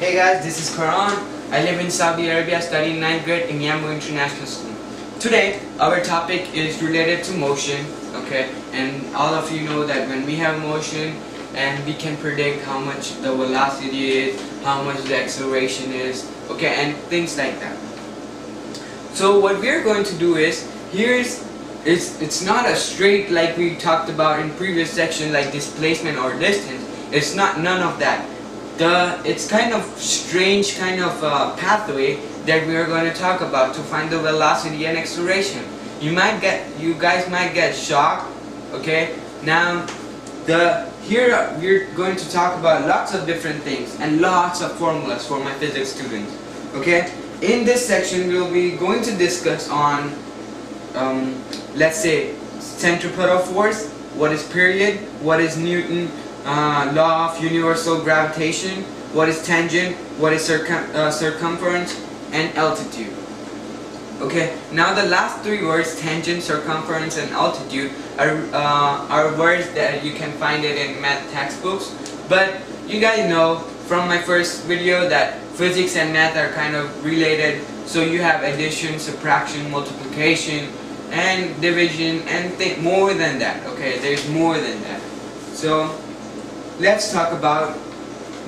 Hey guys, this is Karan. I live in Saudi Arabia, studying 9th grade in Yambu International School. Today, our topic is related to motion, okay? And all of you know that when we have motion, and we can predict how much the velocity is, how much the acceleration is, okay, and things like that. So what we're going to do is, it's not a straight like we talked about in previous section, like displacement or distance. It's not none of that. It's kind of strange kind of pathway that we are going to talk about to find the velocity and acceleration. You guys might get shocked, okay? Now here we're going to talk about lots of different things and lots of formulas for my physics students, okay? In this section we'll be going to discuss on let's say centripetal force, what is period, what is Newton law of universal gravitation, what is tangent, what is circumference, and altitude. Okay, now the last three words, tangent, circumference, and altitude, are words that you can find it in math textbooks, but you guys know from my first video that physics and math are kind of related, so you have addition, subtraction, multiplication, and division, and more than that, okay, there's more than that. So let's talk about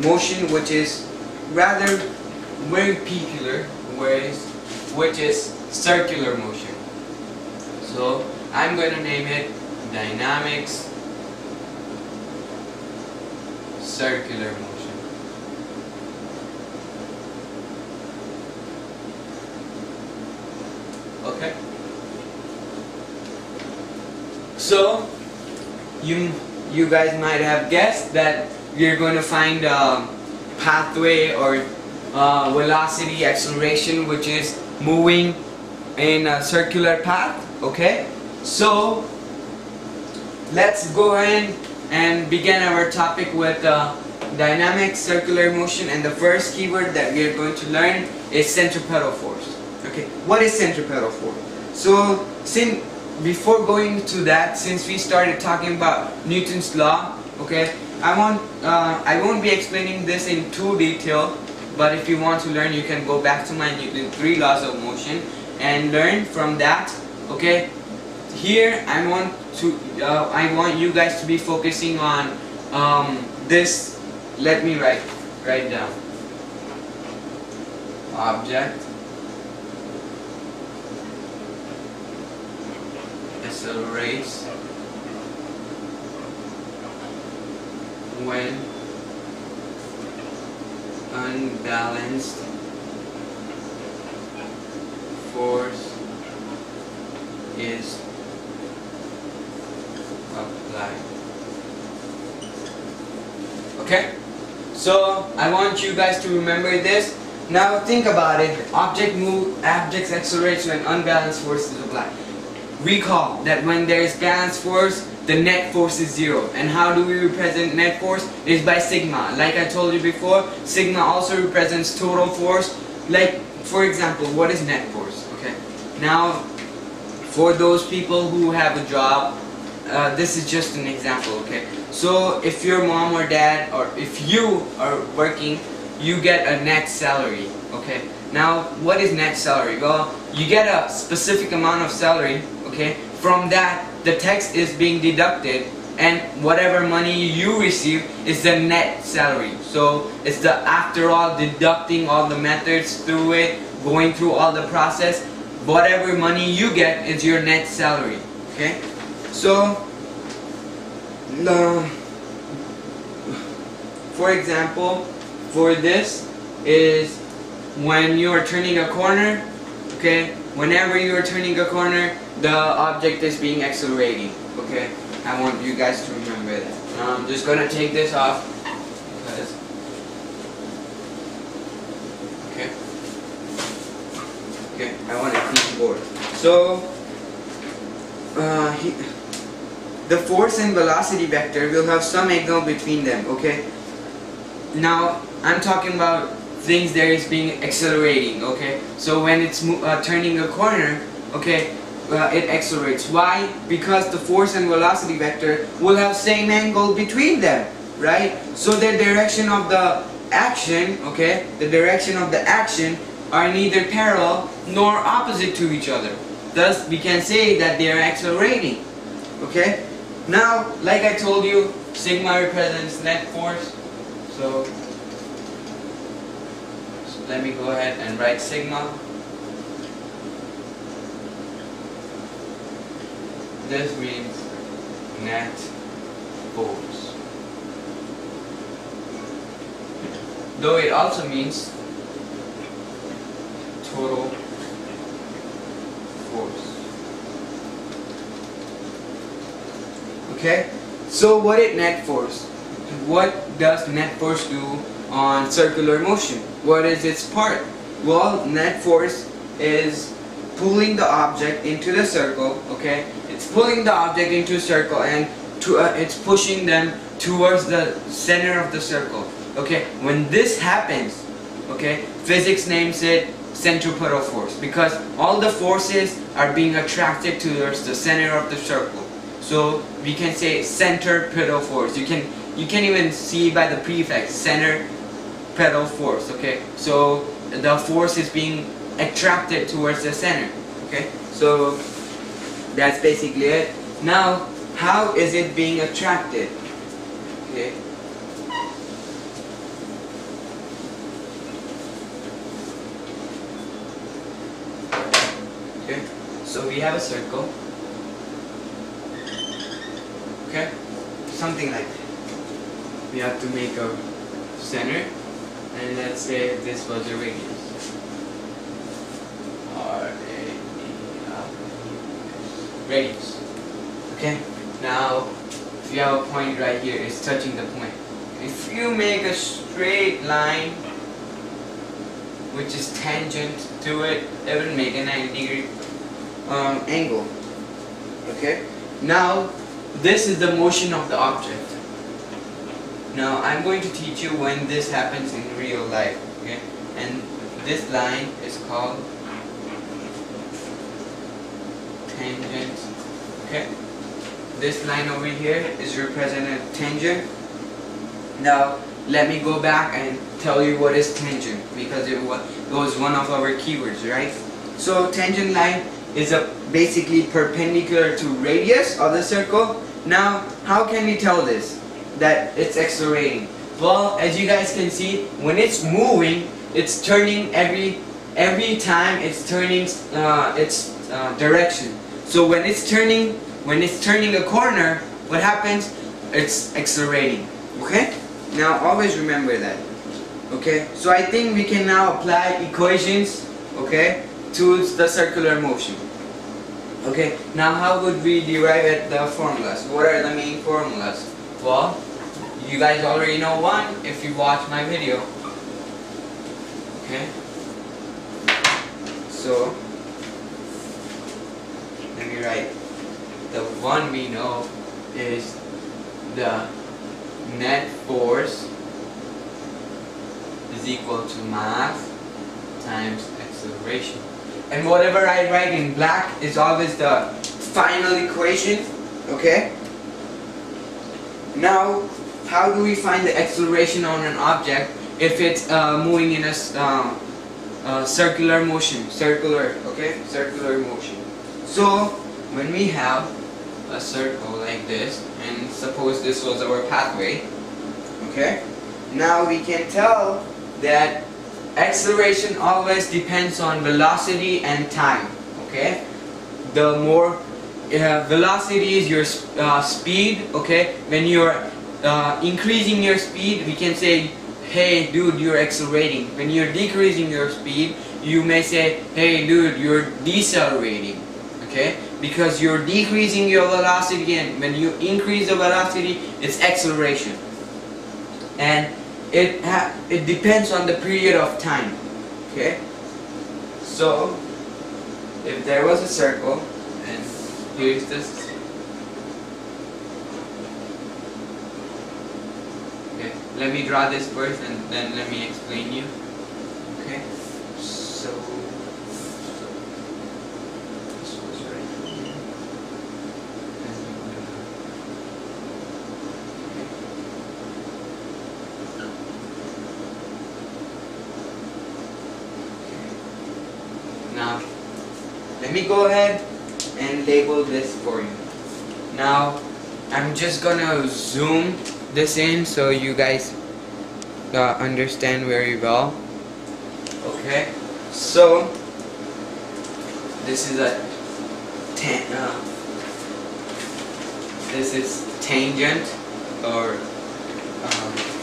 motion, which is rather very peculiar, which is circular motion. So I'm going to name it Dynamics Circular Motion. Okay. So you guys might have guessed that we're going to find a pathway or velocity, acceleration, which is moving in a circular path, okay? So let's go ahead and begin our topic with dynamic circular motion, and the first keyword that we're going to learn is centripetal force. Okay, what is centripetal force? So before going to that, since we started talking about Newton's law, okay, I won't be explaining this in too detail, but if you want to learn, you can go back to my Newton 3 laws of motion and learn from that, okay? Here I want you guys to be focusing on this. Let me write down object accelerates when unbalanced force is applied. Okay, so I want you guys to remember this. Now think about it. Objects accelerate when unbalanced force is applied. Recall that when there is balanced force, the net force is zero. And how do we represent net force? Is by sigma. Like I told you before, sigma also represents total force. Like, for example, what is net force? Okay. Now, for those people who have a job, this is just an example. Okay. So, if your mom or dad, or if you are working, you get a net salary. Okay. Now, what is net salary? Well, you get a specific amount of salary. Okay. From that, the tax is being deducted, and whatever money you receive is the net salary. So it's the, after all, deducting all the methods through it, going through all the process, whatever money you get is your net salary. Okay? So, for example, for this is when you are turning a corner, okay? Whenever you are turning a corner, the object is being accelerating. Okay, I want you guys to remember that. Now I'm just gonna take this off. Okay. Okay, I want to clean board. So the force and velocity vector will have some angle between them. Okay. Now I'm talking about things that is being accelerating, okay? So when it's turning a corner, okay, it accelerates. Why? Because the force and velocity vector will have same angle between them, right? So the direction of the action, okay, the direction of the action are neither parallel nor opposite to each other. Thus, we can say that they are accelerating, okay? Now, like I told you, sigma represents net force, so let me go ahead and write sigma. This means net force, though it also means total force. Okay, so what is net force? What does net force do on circular motion? What is its part? Well, net force is pulling the object into the circle, okay? It's pulling the object into a circle and it's pushing them towards the center of the circle, okay? When this happens, okay, physics names it centripetal force, because all the forces are being attracted towards the center of the circle. So we can say centripetal force. You can even see by the prefix centripetal force, okay? So the force is being attracted towards the center, okay? So that's basically it. Now, how is it being attracted? Okay. So we have a circle, okay, something like that. We have to make a center, and let's say this was a radius, radius, okay? Now, if you have a point right here, it's touching the point. If you make a straight line, which is tangent to it, it will make a 90-degree angle. Okay, now this is the motion of the object. Now I'm going to teach you when this happens in real life, okay? And this line is called tangent, okay? This line over here is represented tangent. Now let me go back and tell you what is tangent, because it was one of our keywords, right? So tangent line is basically perpendicular to radius of the circle. Now, how can we tell this, that it's accelerating? Well, as you guys can see, when it's moving, it's turning every time it's turning its direction. So when it's turning a corner, what happens? It's accelerating. Okay? Now always remember that. Okay? So I think we can now apply equations, okay, to the circular motion. Okay, now how would we derive at the formulas? What are the main formulas? Well, you guys already know one if you watch my video. Okay, so let me write the one we know is the net force is equal to mass times acceleration. And whatever I write in black is always the final equation, okay? Now, how do we find the acceleration on an object if it's moving in a circular motion? Circular, okay? Circular motion. So, when we have a circle like this, and suppose this was our pathway, okay? Now we can tell that acceleration always depends on velocity and time, okay? The more velocity is your speed, okay? When you're increasing your speed, we can say, hey dude, you're accelerating. When you're decreasing your speed, you may say, hey dude, you're decelerating, okay? Because you're decreasing your velocity, and when you increase the velocity, it's acceleration. And it depends on the period of time, okay? So if there was a circle, and here's this, okay, let me draw this first and then let me explain you, okay? So this was right here, Let me go ahead and label this for you. Now I'm just gonna zoom this in so you guys understand very well. Okay, so this is a this is tangent or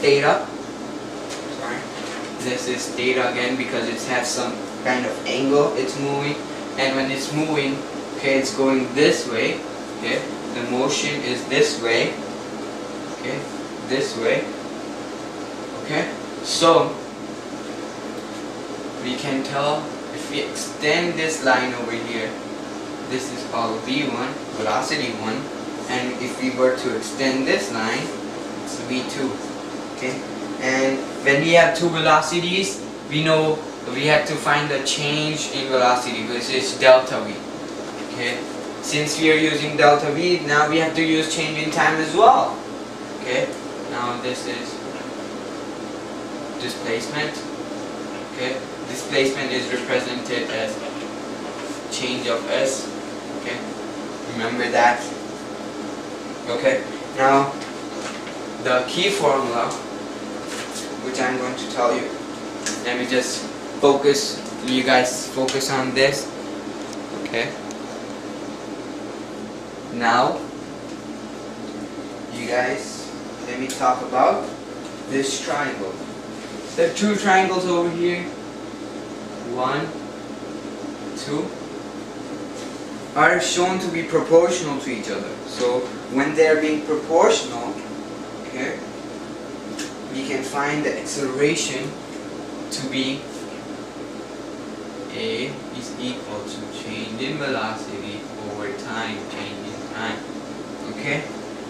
theta. Sorry, this is theta again because it has some kind of angle it's moving, and when it's moving, okay, it's going this way. Okay, the motion is this way. Okay, this way. Okay, so we can tell if we extend this line over here, this is called v1, velocity 1, and if we were to extend this line, it's v2. Okay, and when we have two velocities, we know we have to find the change in velocity, which is delta v. Okay, since we are using delta v, now we have to use change in time as well. Okay, now this is displacement. Okay, displacement is represented as change of s. Okay, remember that. Okay, now the key formula, which I'm going to tell you, let me just focus, you guys focus on this. Okay, now you guys, let me talk about this triangle. There are two triangles over here, 1, 2, are shown to be proportional to each other. So when they are being proportional, okay, we can find the acceleration to be a is equal to change in velocity over time, change in time. Okay,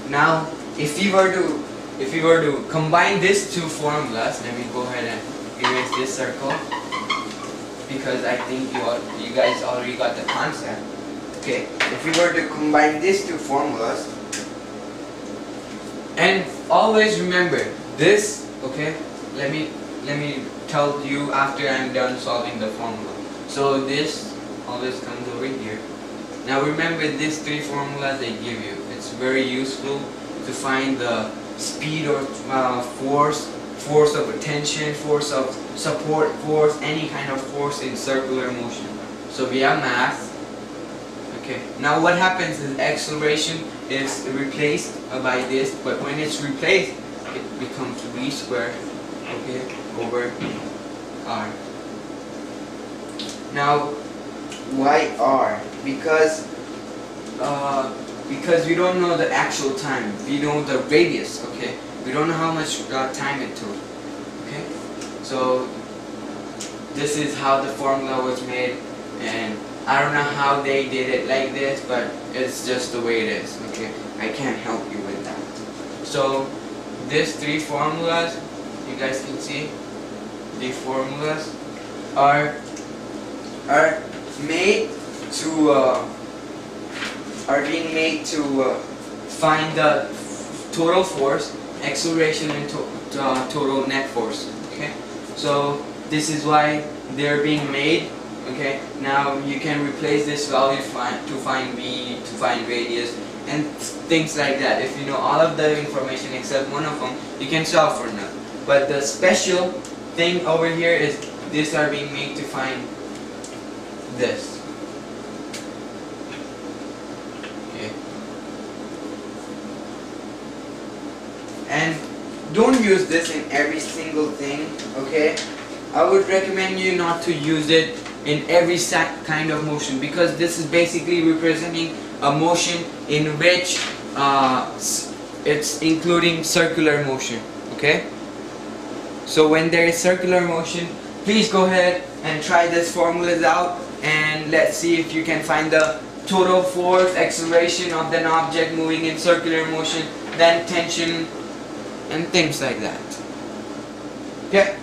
now if we were to combine these two formulas, let me go ahead and erase this circle because I think you guys already got the concept. Okay, if we were to combine these two formulas, and always remember this. Okay, let me tell you after I'm done solving the formula. So this always comes over here. Now remember these three formulas they give you. It's very useful to find the speed or force, force of attention, force of support, force, any kind of force in circular motion. So we have mass. Okay, now what happens is acceleration is replaced by this, but when it's replaced, it becomes v squared, okay, over r. Now why r? Because we don't know the actual time, we know the radius. Okay, we don't know how much time it took. Okay, so this is how the formula was made, and I don't know how they did it like this, but it's just the way it is. Okay, I can't help you with that. So these three formulas, you guys can see, the formulas are made to are being made to find the total force, acceleration, and total net force. Okay, so this is why they're being made. Okay, now you can replace this value to find v, to find radius, and things like that. If you know all of the information except one of them, you can solve for none. But the special thing over here is these are being made to find this. Okay. And don't use this in every single thing. Okay, I would recommend you not to use it in every kind of motion, because this is basically representing a motion in which it's including circular motion. Okay, so when there is circular motion, please go ahead and try this formulas out, and let's see if you can find the total force, acceleration of an object moving in circular motion, then tension and things like that. Okay,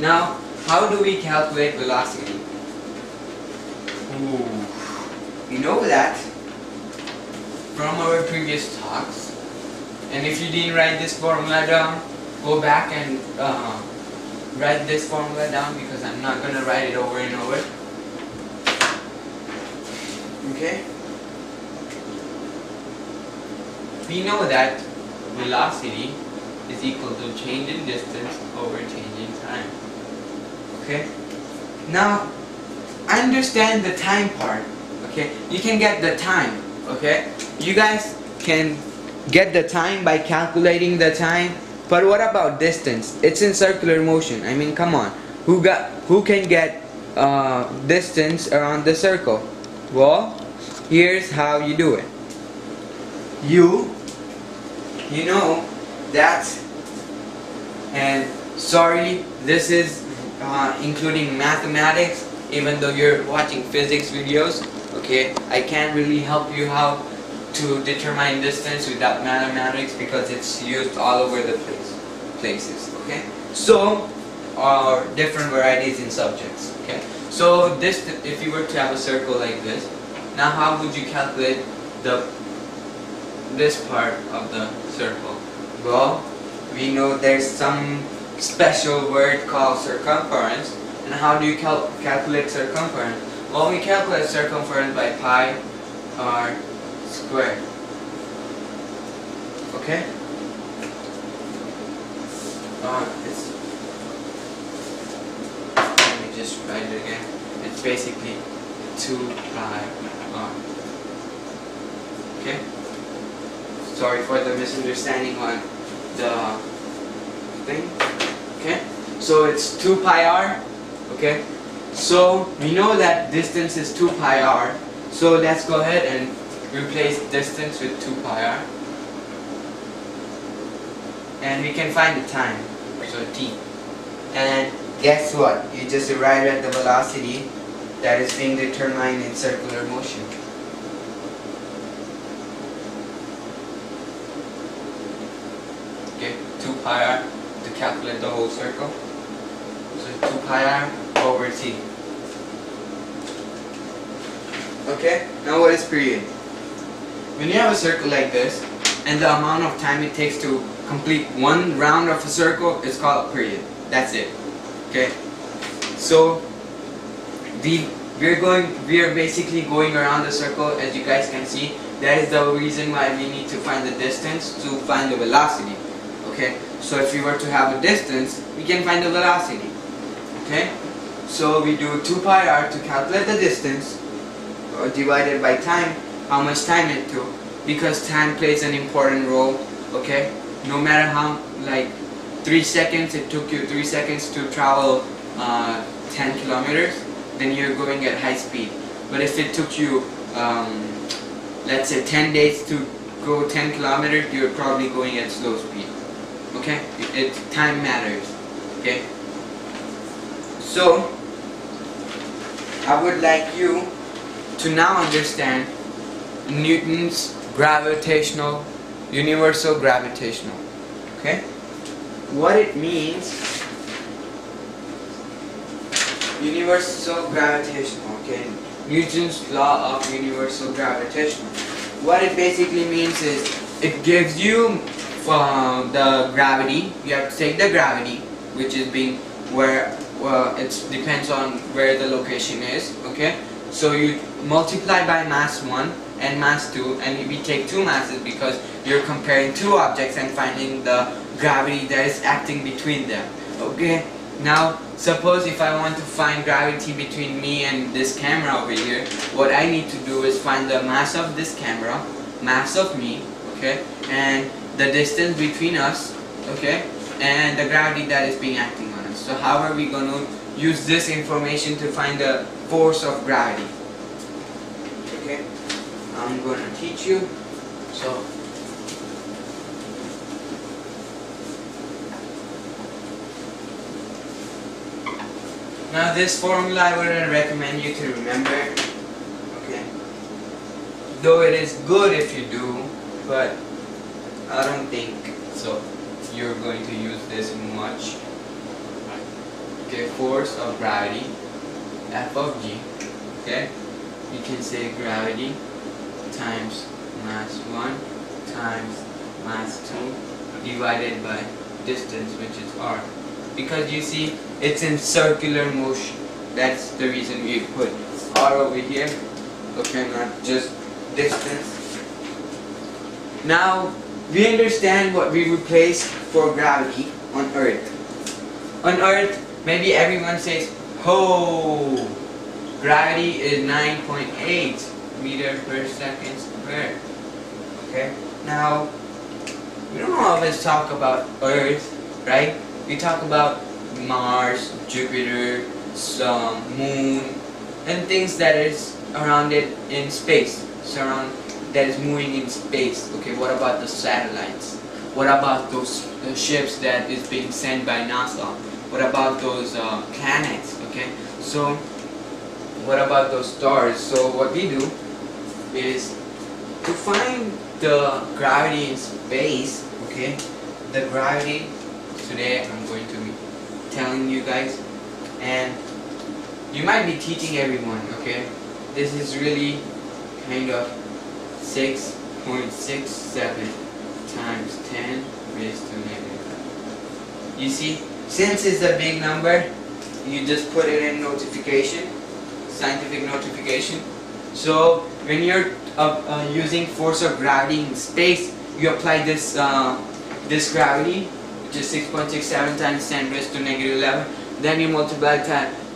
now how do we calculate velocity? Ooh. You know that from our previous talks, and if you didn't write this formula down, go back and write this formula down, because I'm not going to write it over and over. Okay. We know that velocity is equal to change in distance over change in time. Okay. Now, understand the time part. Okay. You can get the time. Okay. You guys can get the time by calculating the time. But what about distance? It's in circular motion. I mean, come on. Who can get distance around the circle? Well, here's how you do it. You know that, and sorry, this is including mathematics, even though you're watching physics videos. Okay, I can't really help you how to determine distance without mathematics because it's used all over the places. Okay, so. Or different varieties in subjects. Okay, so this, if you were to have a circle like this, now how would you calculate this part of the circle? Well, we know there's some special word called circumference, and how do you calculate circumference? Well, we calculate circumference by pi r squared. Okay, just write it again. It's basically 2 pi r. Okay. Sorry for the misunderstanding on the thing. Okay. So it's 2 pi r. Okay. So we know that distance is 2 pi r. So let's go ahead and replace distance with 2 pi r. And we can find the time. So t. And guess what? You just arrive at the velocity that is being determined in circular motion. Okay, 2 pi r to calculate the whole circle. So 2 pi r over t. Okay, now what is period? When you have a circle like this, and the amount of time it takes to complete one round of a circle is called a period. That's it. Okay, so we are basically going around the circle, as you guys can see. That is the reason why we need to find the distance to find the velocity. Okay, so if we were to have a distance, we can find the velocity. Okay, so we do 2 pi r to calculate the distance, or divided by time, how much time it took, because time plays an important role. Okay, no matter how, like, 3 seconds, it took you 3 seconds to travel 10 kilometers, then you're going at high speed. But if it took you, let's say 10 days to go 10 kilometers, you're probably going at slow speed. Okay? Time matters. Okay? So, I would like you to now understand Newton's gravitational, universal gravitational. Okay? What it means, universal gravitational, okay, Newton's law of universal gravitational. What it basically means is, it gives you the gravity. You have to take the gravity, which is being where, well, it depends on where the location is, okay. So you multiply by mass 1 and mass 2, and we take two masses because you're comparing two objects and finding the gravity that is acting between them. Okay, now suppose if I want to find gravity between me and this camera over here, what I need to do is find the mass of this camera, mass of me, okay, and the distance between us, okay, and the gravity that is being acting on us. So how are we going to use this information to find the force of gravity? Okay, I'm going to teach you. So now this formula I wouldn't recommend you to remember, okay, though it is good if you do, but I don't think so you're going to use this much. Okay, force of gravity, F of G, okay, you can say gravity times mass 1 times mass 2 divided by distance, which is R. Because you see, it's in circular motion. That's the reason we put R over here, okay, not just distance. Now we understand what we replace for gravity on Earth. On Earth, maybe everyone says, "Oh, gravity is 9.8 meters per second squared." Okay. Now we don't always talk about Earth, right? We talk about Mars, Jupiter, Sun, Moon, and things that is around it in space, surround that is moving in space. Okay, what about the satellites? What about those ships that is being sent by NASA? What about those planets? Okay, so what about those stars? So what we do is to find the gravity in space. Okay, the gravity today I'm going to be telling you guys, and you might be teaching everyone. Okay, this is really kind of 6.67 times 10 raised to -5. You see, since it's a big number, you just put it in notification, scientific notification. So when you're using force of gravity in space, you apply this this gravity, which is 6.67 times 10 raised to -11. Then you multiply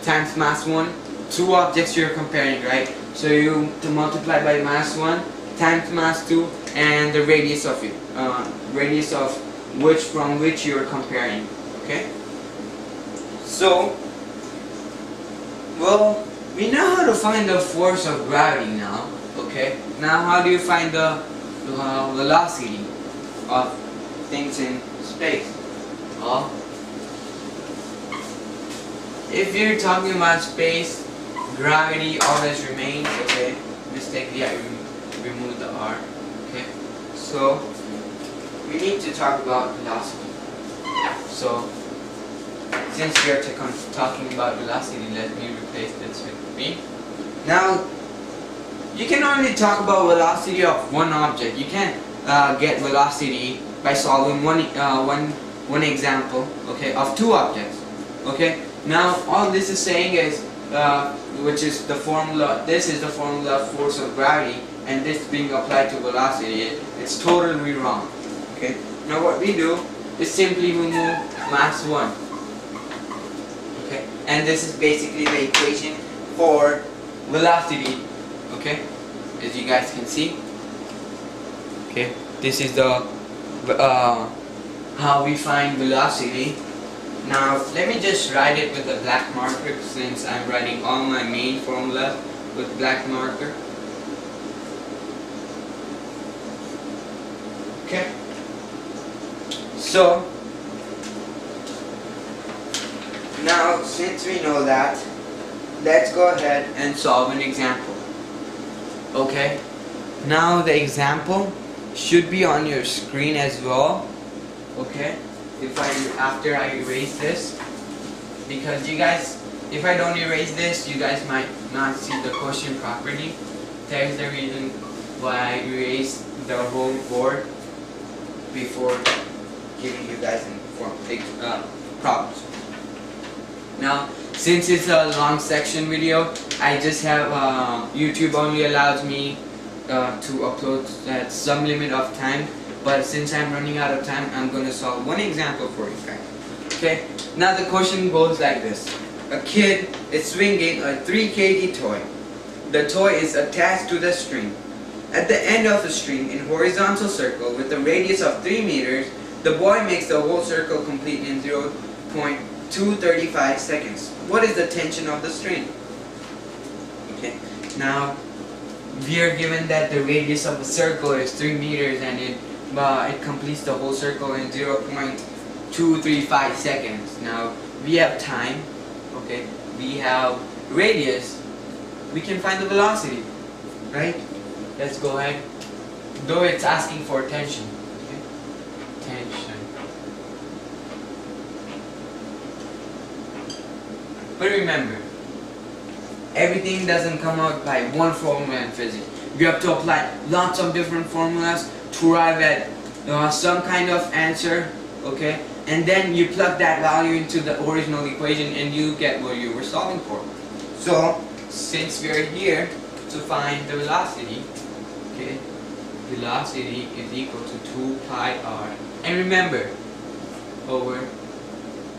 times mass 1. Two objects you're comparing, right? So you multiply by mass 1 times mass 2 and the radius of it, radius of which from which you're comparing. Okay. So, well, we know how to find the force of gravity now. Okay. Now, how do you find the velocity of things in space? Well, if you're talking about space, gravity always remains. Okay, mistakenly I removed the R. Okay, so we need to talk about velocity. So since we are talking about velocity, let me replace this with B. Now you can only talk about velocity of one object. You can't get velocity by solving one example, okay, of two objects. Okay, now all this is saying is which is the formula, this is the formula of force of gravity, and this being applied to velocity, it's totally wrong. Okay, now what we do is simply remove mass 1. Okay, and this is basically the equation for velocity. Okay, as you guys can see. Okay, this is the how we find velocity. Now let me just write it with a black marker, since I'm writing all my main formulas with black marker. Okay. So now since we know that, let's go ahead and solve an example. Okay. Now the example should be on your screen as well. Okay. If after I erase this, because you guys, if I don't erase this, you guys might not see the question properly. There's the reason why I erased the whole board before giving you guys problems. Now, since it's a long section video, I just have YouTube only allows me to upload at some limit of time. But since I'm running out of time, I'm going to solve one example for you guys. Okay, now the question goes like this. A kid is swinging a 3 kg toy. The toy is attached to the string. At the end of the string, in horizontal circle with a radius of 3 meters, the boy makes the whole circle complete in 0.235 seconds. What is the tension of the string? Okay, now we are given that the radius of a circle is 3 meters and it completes the whole circle in 0.235 seconds. Now we have time, okay, we have radius, we can find the velocity, right? Let's go ahead, though it's asking for tension. Okay, tension. But remember, everything doesn't come out by one formula in physics. We have to apply lots of different formulas to arrive at some kind of answer, okay? And then you plug that value into the original equation and you get what you were solving for. So, since we are here, to find the velocity. Okay, velocity is equal to 2 pi r, and remember, over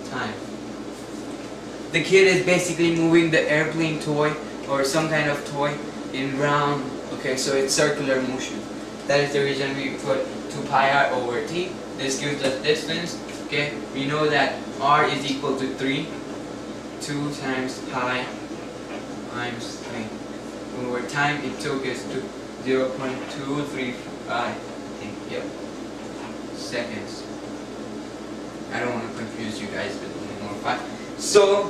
time. The kid is basically moving the airplane toy or some kind of toy in round, okay, so it's circular motion. That is the reason we put 2 pi r over t. This gives us distance, okay. We know that r is equal to 3, 2 times pi times 3. Over time, it took us to 0.235, I think, yep, seconds. I don't want to confuse you guys with the more pi. So,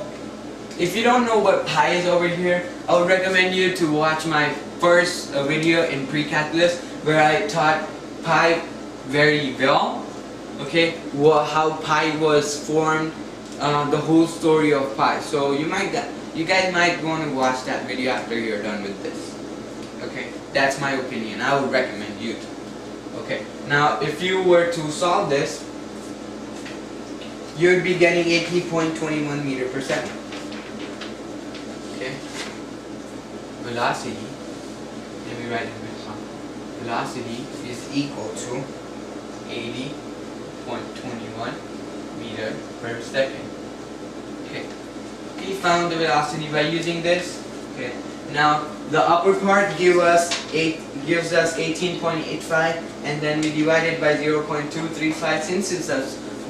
if you don't know what pi is over here, I would recommend you to watch my first video in Pre Calculus where I taught pi very well, okay, how pi was formed, the whole story of pi. So you guys might want to watch that video after you're done with this. Okay, that's my opinion. I would recommend you to. Okay, now if you were to solve this, you'd be getting 80.21 meter per second. Okay, velocity. Let me write this down. Velocity is equal to 80.21 meter per second. Okay, we found the velocity by using this. Okay, now the upper part gives us 18.85, and then we divide it by 0.235. Since it's a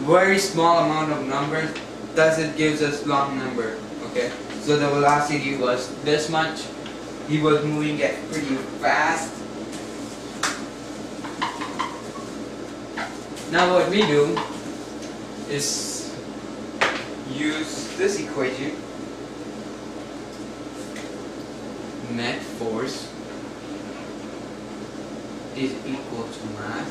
very small amount of numbers, thus it gives us long number. Okay, so the velocity was this much. He was moving it pretty fast. Now what we do is use this equation, net force is equal to mass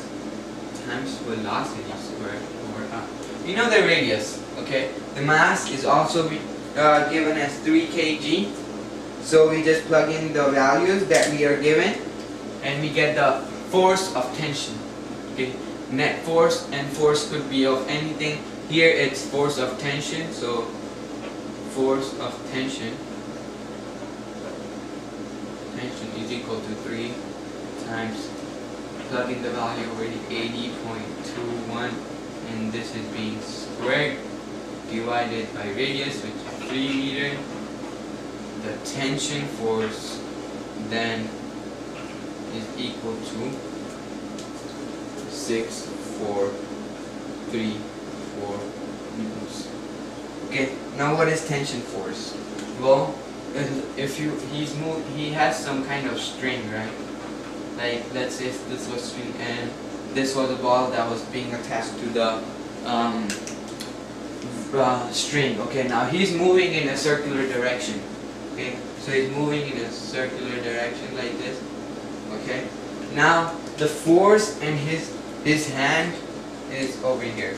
times velocity squared over r. You know the radius, okay? The mass is also given as 3 kg, so we just plug in the values that we are given and we get the force of tension, okay? Net force, and force could be of anything. Here it's force of tension, so force of tension is equal to 3 times, plugging the value already, 80.21, and this is being squared, divided by radius, which is 3 meter, the tension force then is equal to 6,434 newtons. Okay, now what is tension force? Well, he has some kind of string, right? Like let's say this was string and this was a ball that was being attached to the string. Okay, now he's moving in a circular direction. Okay, so he's moving in a circular direction like this. Okay, now the force in his hand is over here.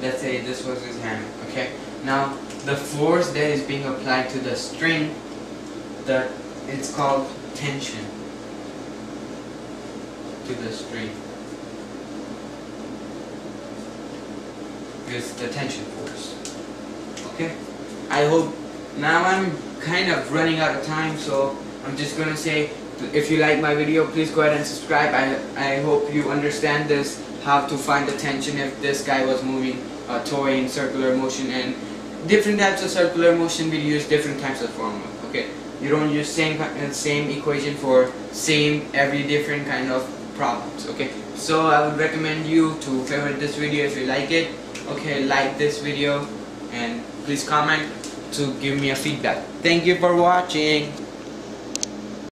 Let's say this was his hand. Okay, now the force that is being applied to the string, it's called tension to the string. It's the tension force. Okay, I hope. Now I'm kind of running out of time, so I'm just gonna say, if you like my video, please go ahead and subscribe. I hope you understand this, how to find the tension if this guy was moving a toy in circular motion, and different types of circular motion we use different types of formula. Okay, you don't use same equation for every different kind of problems. Okay, so I would recommend you to favorite this video if you like it. Okay, like this video and please comment to give me a feedback. Thank you for watching.